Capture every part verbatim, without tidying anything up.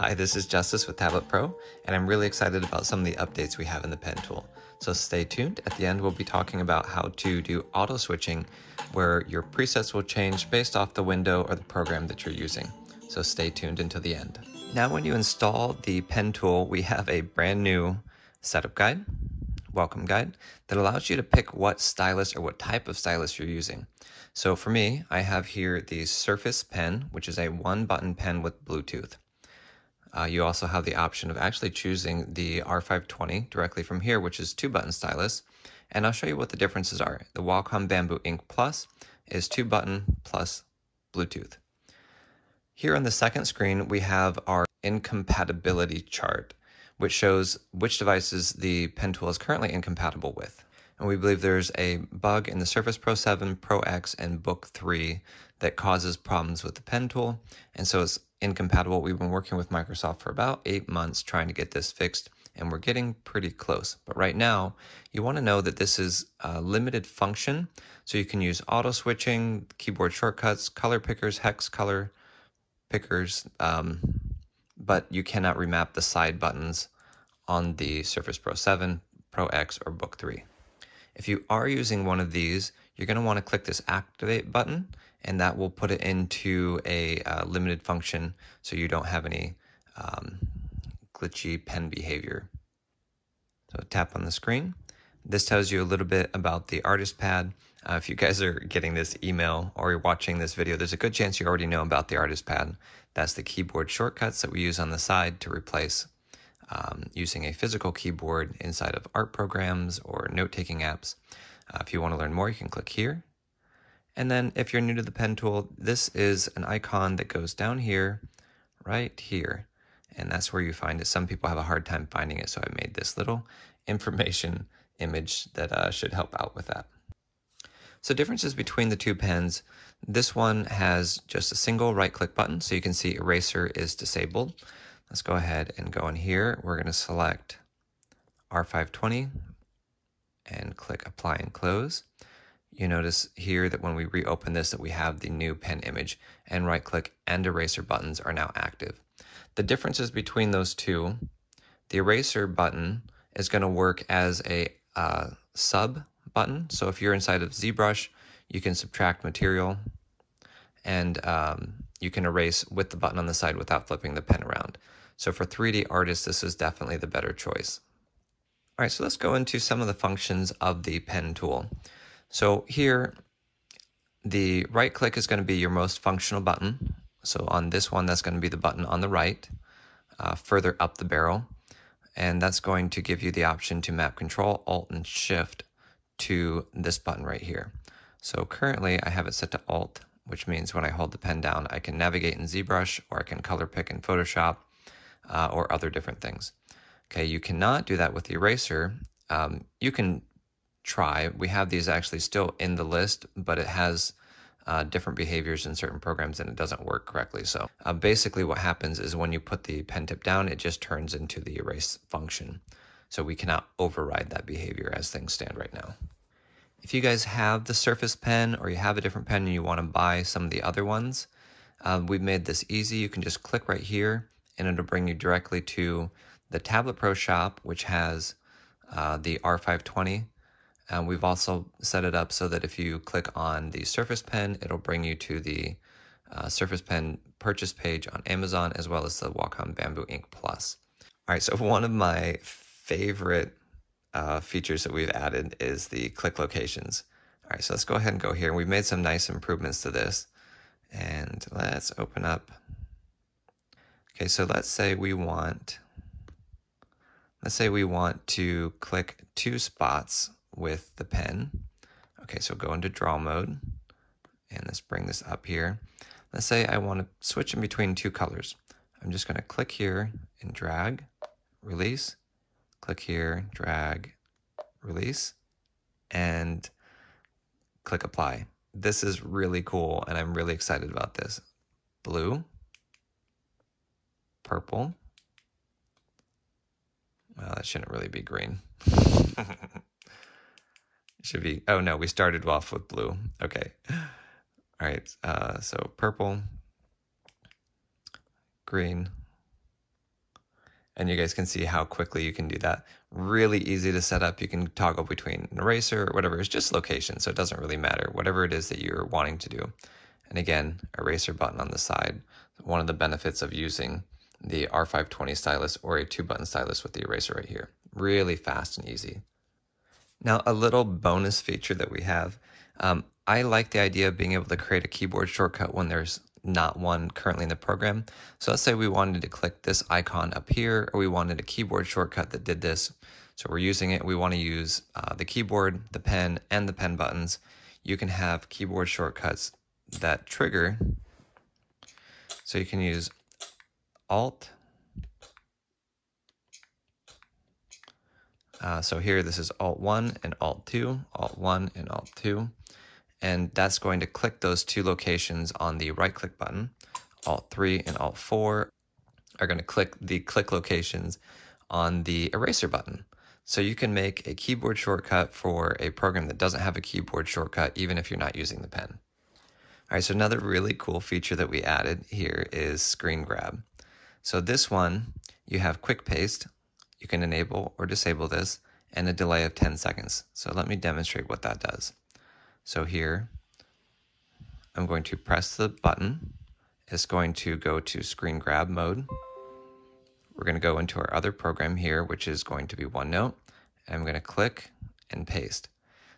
Hi, this is Justice with Tablet Pro, and I'm really excited about some of the updates we have in the Pen Tool. So stay tuned. At the end, we'll be talking about how to do auto switching, where your presets will change based off the window or the program that you're using. So stay tuned until the end. Now, when you install the Pen Tool, we have a brand new setup guide, welcome guide, that allows you to pick what stylus or what type of stylus you're using. So for me, I have here the Surface Pen, which is a one-button pen with Bluetooth. Uh, you also have the option of actually choosing the R five twenty directly from here, which is two-button stylus. And I'll show you what the differences are. The Wacom Bamboo Ink Plus is two-button plus Bluetooth. Here on the second screen, we have our incompatibility chart, which shows which devices the Pen Tool is currently incompatible with. And we believe there's a bug in the Surface Pro seven, Pro X, and Book three that causes problems with the Pen Tool, and so it's incompatible. We've been working with Microsoft for about eight months trying to get this fixed, and we're getting pretty close. But right now, you want to know that this is a limited function, so you can use auto switching, keyboard shortcuts, color pickers, hex color pickers, um, but you cannot remap the side buttons on the Surface Pro seven, Pro X, or Book three. If you are using one of these, you're going to want to click this activate button, and that will put it into a uh, limited function so you don't have any um, glitchy pen behavior. So tap on the screen. This tells you a little bit about the Artist Pad. Uh, if you guys are getting this email or you're watching this video, there's a good chance you already know about the Artist Pad. That's the keyboard shortcuts that we use on the side to replace Um, using a physical keyboard inside of art programs or note-taking apps. Uh, if you want to learn more, you can click here. And then if you're new to the Pen Tool, this is an icon that goes down here, right here. And that's where you find it. Some people have a hard time finding it, so I made this little information image that uh, should help out with that. So differences between the two pens. This one has just a single right-click button, so you can see eraser is disabled. Let's go ahead and go in here. We're going to select R five twenty and click apply and close. You notice here that when we reopen this that we have the new pen image, and right click and eraser buttons are now active. The differences between those two, the eraser button is going to work as a uh, sub button. So if you're inside of ZBrush, you can subtract material and um, you can erase with the button on the side without flipping the pen around. So for three D artists, this is definitely the better choice. All right, so let's go into some of the functions of the Pen Tool. So here, the right click is going to be your most functional button. So on this one, that's going to be the button on the right, uh, further up the barrel. And that's going to give you the option to map Control, Alt, and Shift to this button right here. So currently, I have it set to Alt, which means when I hold the pen down, I can navigate in ZBrush, or I can color pick in Photoshop, uh, or other different things. Okay, you cannot do that with the eraser. Um, you can try. We have these actually still in the list, but it has uh, different behaviors in certain programs and it doesn't work correctly. So uh, basically what happens is when you put the pen tip down, it just turns into the erase function. So we cannot override that behavior as things stand right now. If you guys have the Surface Pen or you have a different pen and you want to buy some of the other ones, um, we've made this easy. You can just click right here and it'll bring you directly to the Tablet Pro shop, which has uh, the R five twenty. Um, we've also set it up so that if you click on the Surface Pen, it'll bring you to the uh, Surface Pen purchase page on Amazon, as well as the Wacom Bamboo Ink Plus. All right, so one of my favorite Uh, features that we've added is the click locations. All right, so let's go ahead and go here. We've made some nice improvements to this. And let's open up. Okay, so let's say we want, let's say we want to click two spots with the pen. Okay, so go into draw mode. And let's bring this up here. Let's say I want to switch in between two colors. I'm just going to click here and drag, release. Click here, drag, release, and click apply. This is really cool, and I'm really excited about this. Blue, purple. Well, that shouldn't really be green. It should be, oh no, we started off with blue. Okay. All right, uh, so purple, green, and you guys can see how quickly you can do that. Really easy to set up. You can toggle between an eraser or whatever. It's just location, so it doesn't really matter, whatever it is that you're wanting to do. And again, eraser button on the side. One of the benefits of using the R five twenty stylus or a two button stylus with the eraser right here. Really fast and easy. Now, a little bonus feature that we have. Um, I like the idea of being able to create a keyboard shortcut when there's not one currently in the program. So let's say we wanted to click this icon up here, or we wanted a keyboard shortcut that did this. So we're using it. We want to use uh, the keyboard, the pen, and the pen buttons. You can have keyboard shortcuts that trigger. So you can use Alt. Uh, so here, this is Alt one and Alt two, Alt one and Alt two. And that's going to click those two locations on the right click button. Alt three and Alt four are going to click the click locations on the eraser button. So you can make a keyboard shortcut for a program that doesn't have a keyboard shortcut, even if you're not using the pen. All right, so another really cool feature that we added here is screen grab. So this one, you have quick paste. You can enable or disable this, and a delay of ten seconds. So let me demonstrate what that does. So here, I'm going to press the button. It's going to go to screen grab mode. We're going to go into our other program here, which is going to be OneNote. And I'm going to click and paste.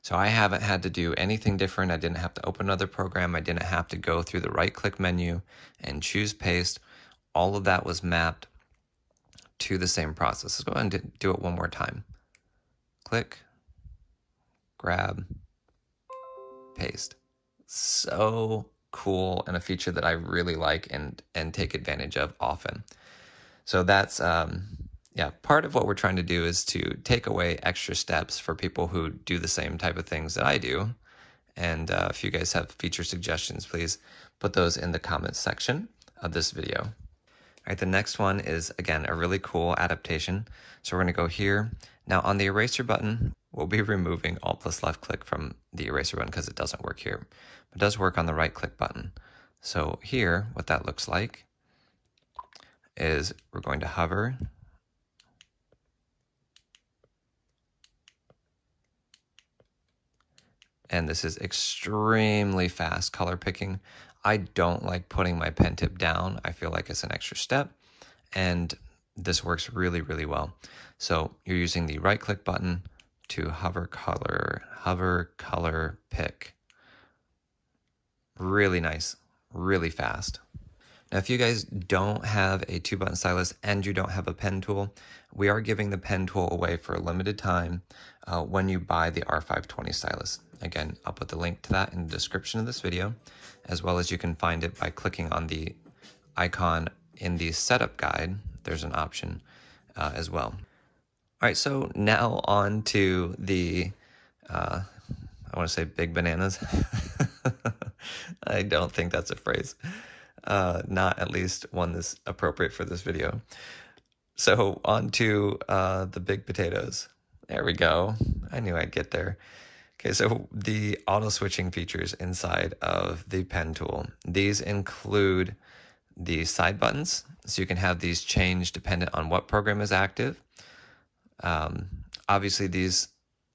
So I haven't had to do anything different. I didn't have to open another program. I didn't have to go through the right click menu and choose paste. All of that was mapped to the same process. Let's go ahead and do it one more time. Click, grab, paste. So cool, and a feature that I really like and and take advantage of often. So that's um yeah, part of what we're trying to do is to take away extra steps for people who do the same type of things that I do. And uh, if you guys have feature suggestions, please put those in the comments section of this video. All right, the next one is, again, a really cool adaptation. So we're going to go here. Now on the eraser button, we'll be removing Alt plus left click from the eraser button because it doesn't work here. But it does work on the right click button. So here, what that looks like is we're going to hover. And this is extremely fast color picking. I don't like putting my pen tip down. I feel like it's an extra step, and this works really, really well. So you're using the right click button to hover color, hover color pick. Really nice, really fast. Now, if you guys don't have a two button stylus and you don't have a pen tool, we are giving the pen tool away for a limited time uh, when you buy the R five twenty stylus. Again, I'll put the link to that in the description of this video, as well as you can find it by clicking on the icon in the setup guide. There's an option uh, as well. All right, so now on to the, uh, I want to say big bananas. I don't think that's a phrase. Uh, not at least one that's appropriate for this video. So on to uh, the big potatoes. There we go. I knew I'd get there. Okay, so the auto switching features inside of the pen tool. These include the side buttons, so you can have these change dependent on what program is active. Um, obviously, these,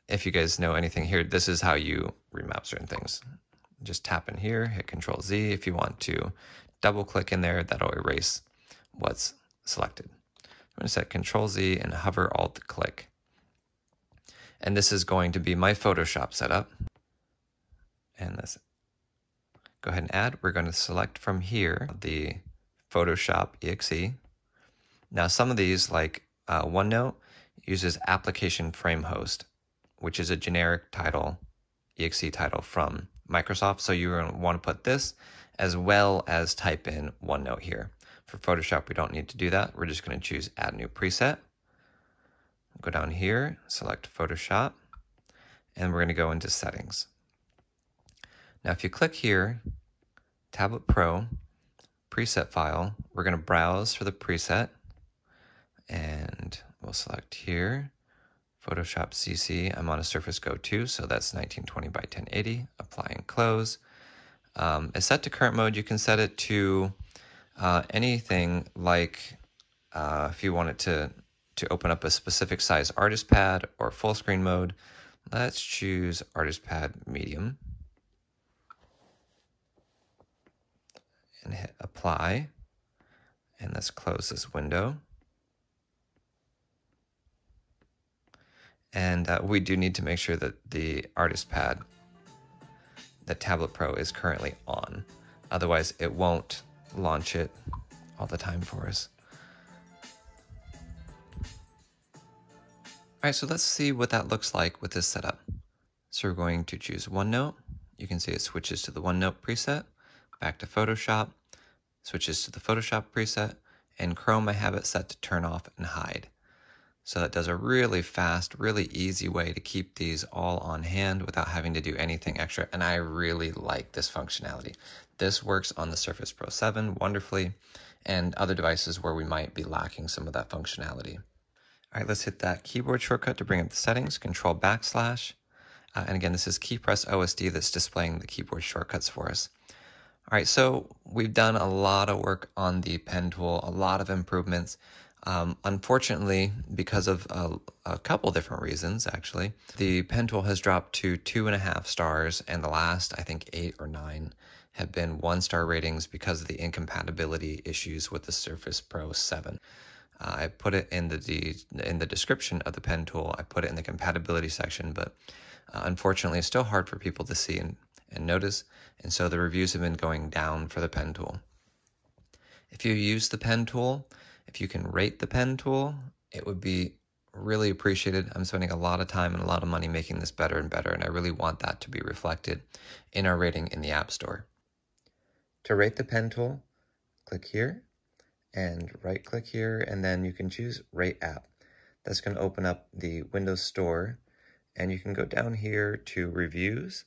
if you guys know anything here, this is how you remap certain things. Just tap in here, hit Control Z. If you want to double click in there, that'll erase what's selected. I'm going to set Control Z and hover Alt click. And this is going to be my Photoshop setup. And let's go ahead and add. We're going to select from here the Photoshop E X E. Now some of these, like uh, OneNote, uses Application Frame Host, which is a generic title, E X E title from Microsoft. So you're going to want to put this as well as type in OneNote here. For Photoshop, we don't need to do that. We're just going to choose Add New Preset. Go down here, select Photoshop, and we're going to go into Settings. Now, if you click here, Tablet Pro, Preset File, we're going to browse for the preset, and we'll select here, Photoshop C C. I'm on a Surface Go two, so that's nineteen twenty by ten eighty. Apply and close. Um, it's set to current mode. You can set it to uh, anything like Uh, if you want it to, to open up a specific size Artist Pad or full screen mode, let's choose Artist Pad Medium and hit Apply. And let's close this window. And uh, we do need to make sure that the Artist Pad, the Tablet Pro, is currently on. Otherwise, it won't launch it all the time for us. All right, so let's see what that looks like with this setup. So we're going to choose OneNote. You can see it switches to the OneNote preset, back to Photoshop, switches to the Photoshop preset, and Chrome I have it set to turn off and hide. So that does a really fast, really easy way to keep these all on hand without having to do anything extra, and I really like this functionality. This works on the Surface Pro seven wonderfully, and other devices where we might be lacking some of that functionality. All right, let's hit that keyboard shortcut to bring up the settings, control backslash. Uh, and again, this is key press O S D that's displaying the keyboard shortcuts for us. All right, so we've done a lot of work on the Pen Tool, a lot of improvements. Um, unfortunately, because of a, a couple different reasons, actually, the Pen Tool has dropped to two and a half stars, and the last, I think, eight or nine have been one-star ratings because of the incompatibility issues with the Surface Pro seven. Uh, I put it in the de in the description of the Pen Tool. I put it in the compatibility section, but uh, unfortunately, it's still hard for people to see and, and notice. And so the reviews have been going down for the Pen Tool. If you use the Pen Tool, if you can rate the Pen Tool, it would be really appreciated. I'm spending a lot of time and a lot of money making this better and better, and I really want that to be reflected in our rating in the App Store. To rate the Pen Tool, click here and right click here, and then you can choose Rate App. That's going to open up the Windows Store, and you can go down here to Reviews,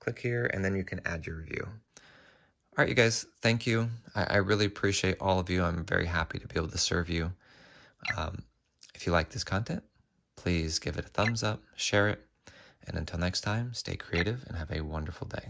click here, and then you can add your review. All right, you guys, thank you. I, I really appreciate all of you. I'm very happy to be able to serve you. Um, if you like this content, please give it a thumbs up, share it, and until next time, stay creative and have a wonderful day.